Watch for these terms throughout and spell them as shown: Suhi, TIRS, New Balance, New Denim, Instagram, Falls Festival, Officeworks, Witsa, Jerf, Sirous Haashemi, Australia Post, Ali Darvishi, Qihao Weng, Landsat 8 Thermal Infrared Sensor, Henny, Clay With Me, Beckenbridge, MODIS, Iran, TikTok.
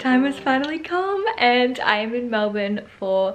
time has finally come and I am in Melbourne for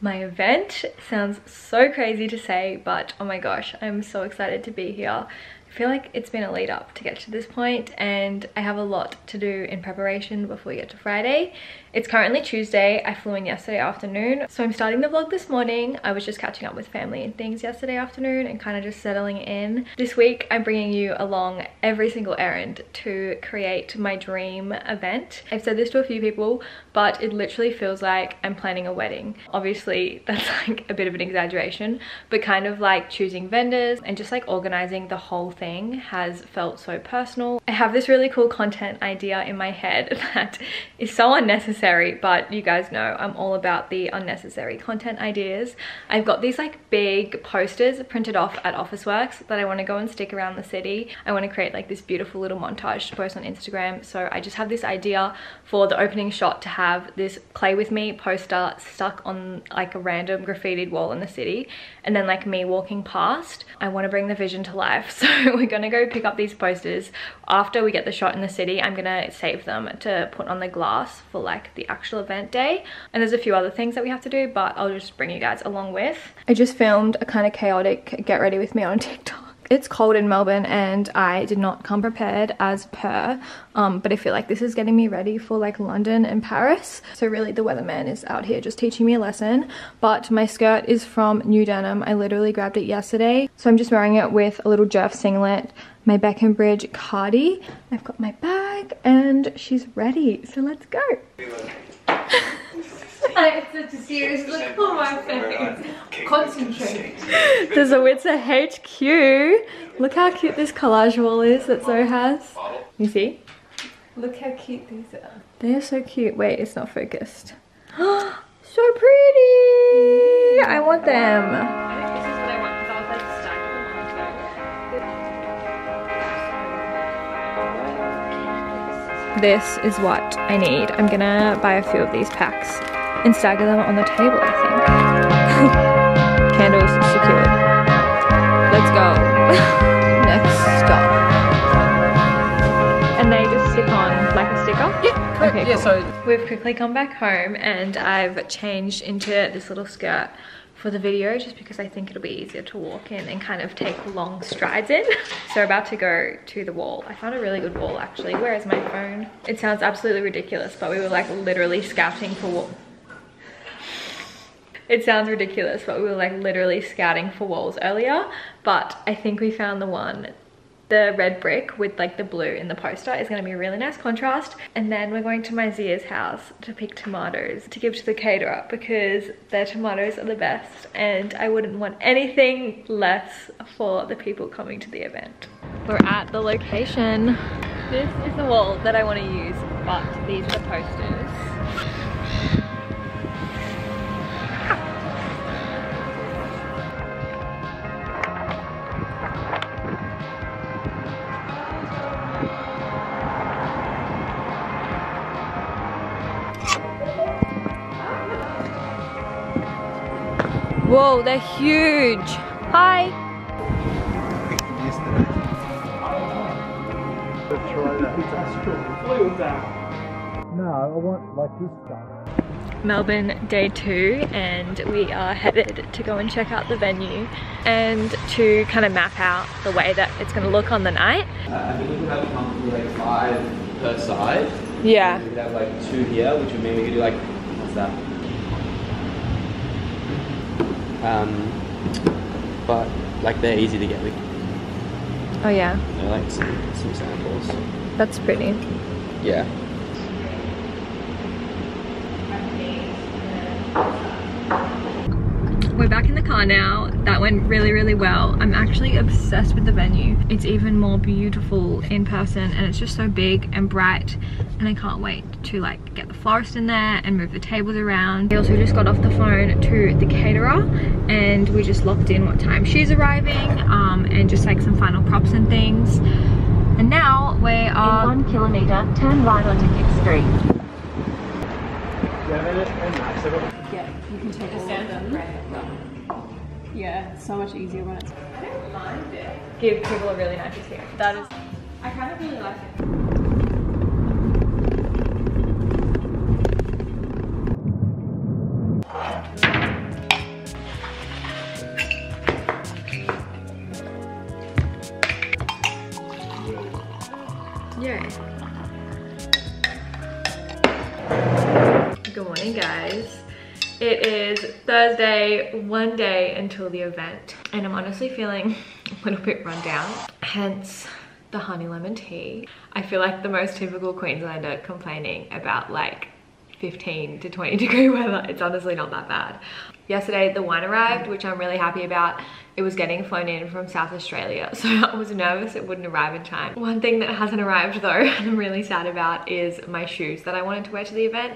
my event. Sounds so crazy to say, but oh my gosh, I'm so excited to be here. I feel like it's been a lead up to get to this point and I have a lot to do in preparation before we get to Friday. It's currently Tuesday. I flew in yesterday afternoon, so I'm starting the vlog this morning. I was just catching up with family and things yesterday afternoon and kind of just settling in. This week I'm bringing you along every single errand to create my dream event. I've said this to a few people, but it literally feels like I'm planning a wedding. Obviously that's like a bit of an exaggeration, but kind of like choosing vendors and just like organizing the whole thing has felt so personal. I have this really cool content idea in my head that is so unnecessary, but you guys know I'm all about the unnecessary content ideas. I've got these like big posters printed off at Officeworks that I want to go and stick around the city. I want to create like this beautiful little montage to post on Instagram, so I just have this idea for the opening shot to have this Clay With Me poster stuck on like a random graffitied wall in the city, and then like me walking past. I want to bring the vision to life, so we're gonna go pick up these posters. After we get the shot in the city, I'm gonna save them to put on the glass for like the actual event day. And there's a few other things that we have to do, but I'll just bring you guys along with. I just filmed a kind of chaotic get ready with me on TikTok. It's cold in Melbourne and I did not come prepared as per, but I feel like this is getting me ready for like London and Paris. So really the weatherman is out here just teaching me a lesson. But my skirt is from New Denim. I literally grabbed it yesterday. So I'm just wearing it with a little Jerf singlet, my Beckenbridge cardi. I've got my bag and she's ready. So let's go. I have such a serious look on my face. Concentrate. There's a Witsa HQ. Look how cute this collage wall is that Zoe has. You see? Look how cute these are. They are so cute. Wait, it's not focused. So pretty! I want them. I think this is what I want because I was like stacking them on top. This is what I need. I'm gonna buy a few of these packs and stagger them on the table, I think. Candles secured. Let's go. Next stop. And they just stick on like a sticker? Yeah. Okay, yeah, cool. So we've quickly come back home and I've changed into this little skirt for the video just because I think it'll be easier to walk in and kind of take long strides in. So we're about to go to the wall. I found a really good wall actually. Where is my phone? It sounds absolutely ridiculous, but we were like literally scouting for walls. It sounds ridiculous, but we were like literally scouting for walls earlier, but I think we found the one. The red brick with like the blue in the poster is going to be a really nice contrast. And then we're going to my Zia's house to pick tomatoes to give to the caterer because their tomatoes are the best and I wouldn't want anything less for the people coming to the event. We're at the location. This is the wall that I want to use, but these are the posters. Whoa, they're huge. Hi. No, I want like this stuff. Melbourne day 2 and we are headed to go and check out the venue and to kind of map out the way that it's going to look on the night. I think we could have come like 5 per side. Yeah. We could have like 2 here, which would mean we could do like, what's that? But like they're easy to get. Oh yeah. I like some samples. That's pretty. Yeah. We're back in the car now. That went really, really well. I'm actually obsessed with the venue. It's even more beautiful in person and it's just so big and bright and I can't wait to like get the florist in there and move the tables around. I also just got off the phone to the caterer and we just locked in what time she's arriving and just like some final props and things. And now we are... In 1 kilometre, turn right onto Gibbs Street. Yeah, you can take a stand up. Yeah, it's so much easier when it's... I don't mind it. Give people a really nice experience. That is... I kind of really like it. Yay. Good morning, guys. It is Thursday, one day until the event, and I'm honestly feeling a little bit run down, hence the honey lemon tea. I feel like the most typical Queenslander complaining about like 15 to 20 degree weather. It's honestly not that bad. Yesterday the wine arrived, which I'm really happy about. It was getting flown in from South Australia, so I was nervous it wouldn't arrive in time. One thing that hasn't arrived though, and I'm really sad about, is my shoes that I wanted to wear to the event.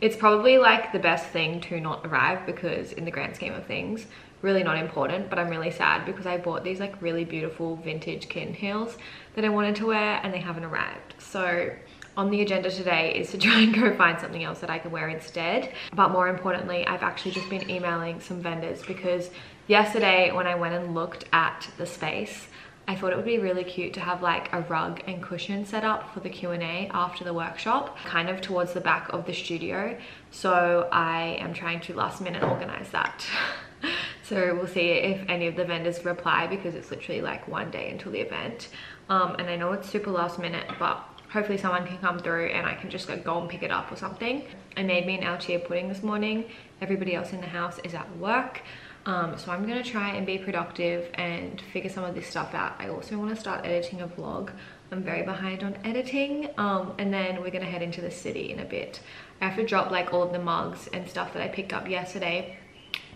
It's probably like the best thing to not arrive because in the grand scheme of things, really not important, but I'm really sad because I bought these like really beautiful vintage kitten heels that I wanted to wear and they haven't arrived. So on the agenda today is to try and go find something else that I can wear instead. But more importantly, I've actually just been emailing some vendors because yesterday when I went and looked at the space, I thought it would be really cute to have like a rug and cushion set up for the Q&A after the workshop, kind of towards the back of the studio. So I am trying to last minute organize that. So we'll see if any of the vendors reply because it's literally like one day until the event. And I know it's super last minute, but hopefully someone can come through and I can just like go and pick it up or something. I made me an Alchia pudding this morning. Everybody else in the house is at work. So I'm gonna try and be productive and figure some of this stuff out. I also wanna start editing a vlog. I'm very behind on editing. And then we're gonna head into the city in a bit. I have to drop like all of the mugs and stuff that I picked up yesterday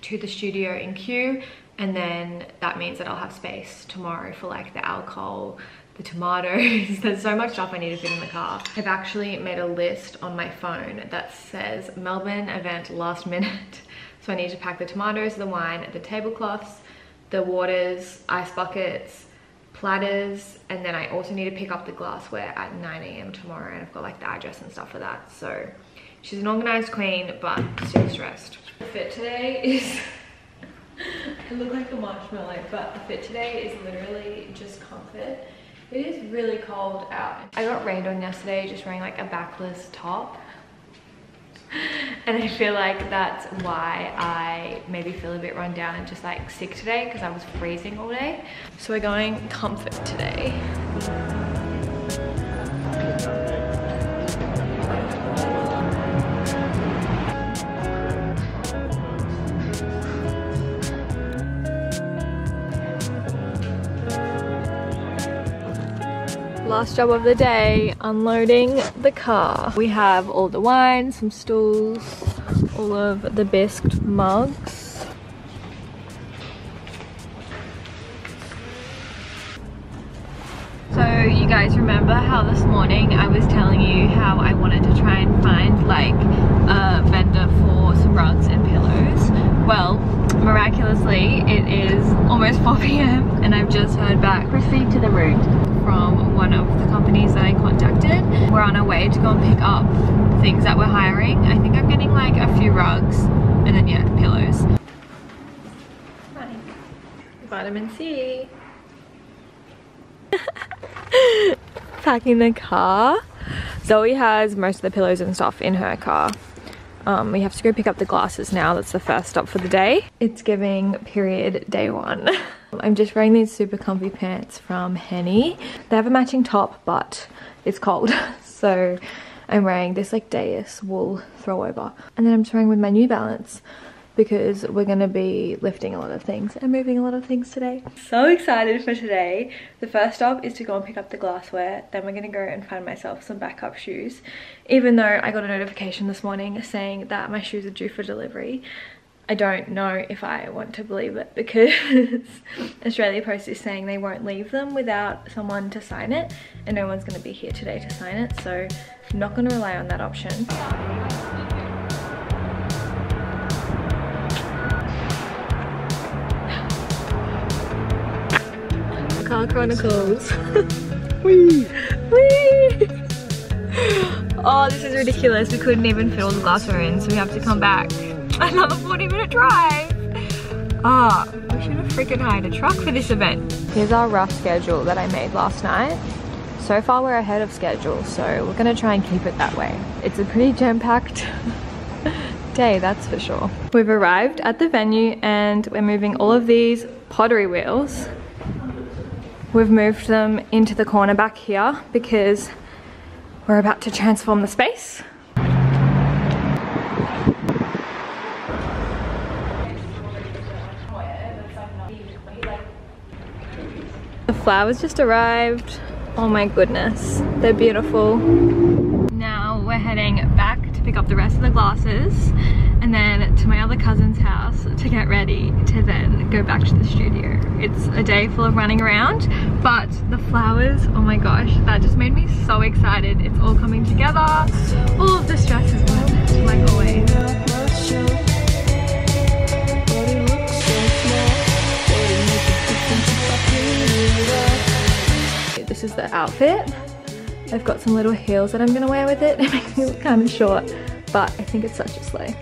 to the studio in queue, and then that means that I'll have space tomorrow for like the alcohol, the tomatoes. There's so much stuff I need to fit in the car. I've actually made a list on my phone that says Melbourne event last minute. So I need to pack the tomatoes, the wine, the tablecloths, the waters, ice buckets, platters, and then I also need to pick up the glassware at 9 a.m. tomorrow, and I've got like the address and stuff for that. So she's an organized queen, but still stressed. The fit today is, I look like a marshmallow, but the fit today is literally just comfort. It is really cold out. I got rained on yesterday just wearing like a backless top. And I feel like that's why I maybe feel a bit run down and just like sick today because I was freezing all day. So we're going comfort today. Last job of the day, unloading the car. We have all the wine, some stools, all of the bisque mugs. So you guys remember how this morning I was telling you how I wanted to try and find like a vendor for some rugs and pillows? Well, miraculously, it is almost 4 p.m. and I've just heard back, received to the route, from one of the companies that I contacted. We're on our way to go and pick up things that we're hiring. I think I'm getting like a few rugs and then yeah, pillows. Hi. Vitamin C. Packing the car. Zoe has most of the pillows and stuff in her car. We have to go pick up the glasses now. That's the first stop for the day. It's giving period day one. I'm just wearing these super comfy pants from Henny. They have a matching top, but it's cold. So I'm wearing this like dais wool throwover. And then I'm just wearing with my New Balance because we're gonna be lifting a lot of things and moving a lot of things today. So excited for today. The first stop is to go and pick up the glassware. Then we're gonna go and find myself some backup shoes. Even though I got a notification this morning saying that my shoes are due for delivery, I don't know if I want to believe it because Australia Post is saying they won't leave them without someone to sign it, and no one's gonna be here today to sign it, so I'm not gonna rely on that option. Car Chronicles. Whee! Whee! Oh, this is ridiculous. We couldn't even fit all the glassware in, so we have to come back. Another 40-minute drive. Ah, oh, we should have freaking hired a truck for this event. Here's our rough schedule that I made last night. So far we're ahead of schedule, so we're gonna try and keep it that way. It's a pretty jam-packed day, that's for sure. We've arrived at the venue and we're moving all of these pottery wheels. We've moved them into the corner back here because We're about to transform the space. The flowers just arrived. Oh my goodness, they're beautiful. Now we're heading back to pick up the rest of the glasses and then to my other cousin's house to get ready to then go back to the studio. It's a day full of running around, but the flowers, oh my gosh, that just made me so excited. It's all coming together. All of the stress is worth it, like always. This is the outfit. I've got some little heels that I'm gonna wear with it. It makes me look kind of short, but I think it's such a slay.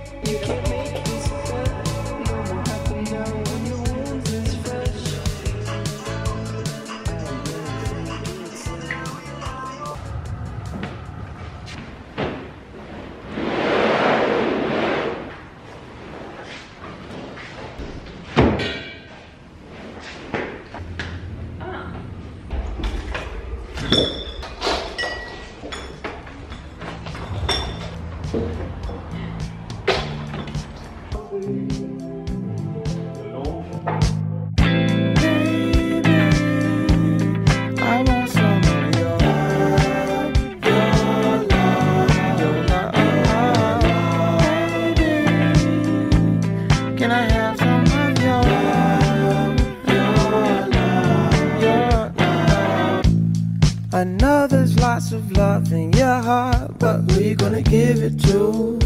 I know there's lots of love in your heart, but who you gonna give it to?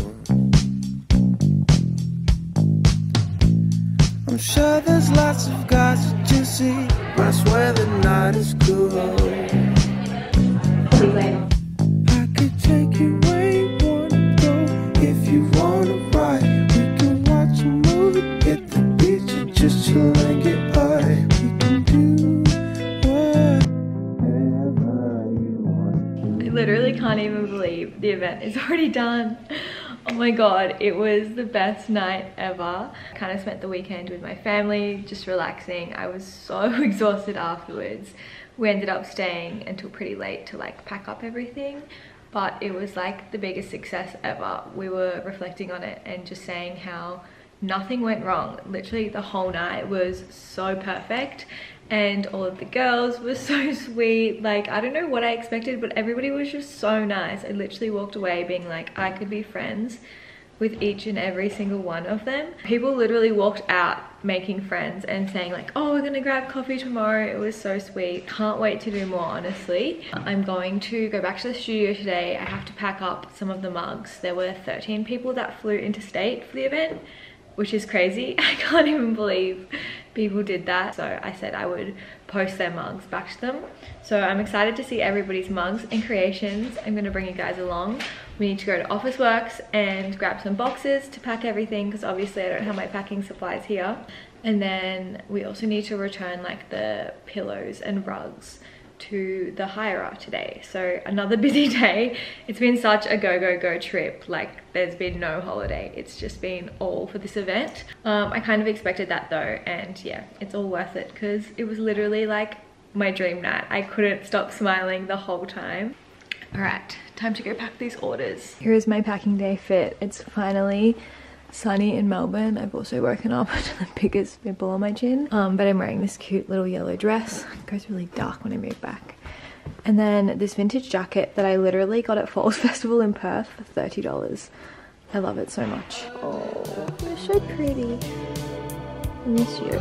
I'm sure there's lots of guys that you see, but I swear the night is cool. I could take you where you wanna go. If you wanna ride, we can watch a movie at the beach or just chill and get high. Literally can't even believe the event is already done. Oh my god, it was the best night ever. Kind of spent the weekend with my family, just relaxing. I was so exhausted afterwards. We ended up staying until pretty late to like pack up everything, but it was like the biggest success ever. We were reflecting on it and just saying how nothing went wrong. Literally the whole night was so perfect and all of the girls were so sweet. Like, I don't know what I expected, but everybody was just so nice. I literally walked away being like, I could be friends with each and every single one of them. People literally walked out making friends and saying like, oh, we're gonna grab coffee tomorrow. It was so sweet. Can't wait to do more, honestly. I'm going to go back to the studio today. I have to pack up some of the mugs. There were 13 people that flew interstate for the event, which is crazy. I can't even believe people did that. So I said I would post their mugs back to them. So I'm excited to see everybody's mugs and creations. I'm gonna bring you guys along. We need to go to Officeworks and grab some boxes to pack everything because obviously I don't have my packing supplies here. And then we also need to return like the pillows and rugs to the hire today. So another busy day. It's been such a go go go trip. Like there's been no holiday. It's just been all for this event. I kind of expected that though, and yeah, it's all worth it because it was literally like my dream night. I couldn't stop smiling the whole time. All right, time to go pack these orders. Here is my packing day fit. It's finally sunny in Melbourne. I've also woken up to the biggest pimple on my chin, but I'm wearing this cute little yellow dress. It goes really dark when I move back. And then this vintage jacket that I literally got at Falls Festival in Perth for $30. I love it so much. Oh, you're so pretty. I miss you.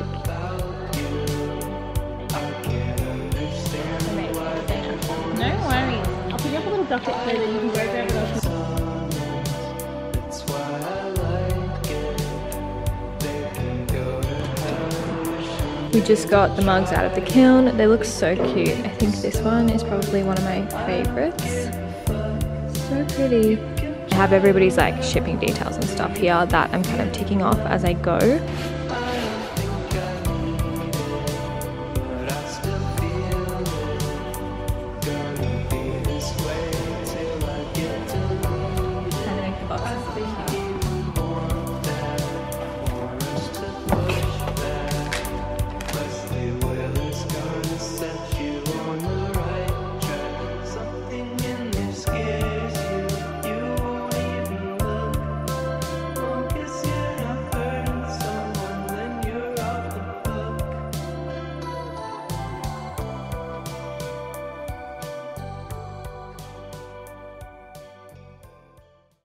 No worries. I'll pick up a little jacket so that you can go grab it off. We just got the mugs out of the kiln. They look so cute. I think this one is probably one of my favorites. So pretty. I have everybody's like shipping details and stuff here that I'm kind of ticking off as I go.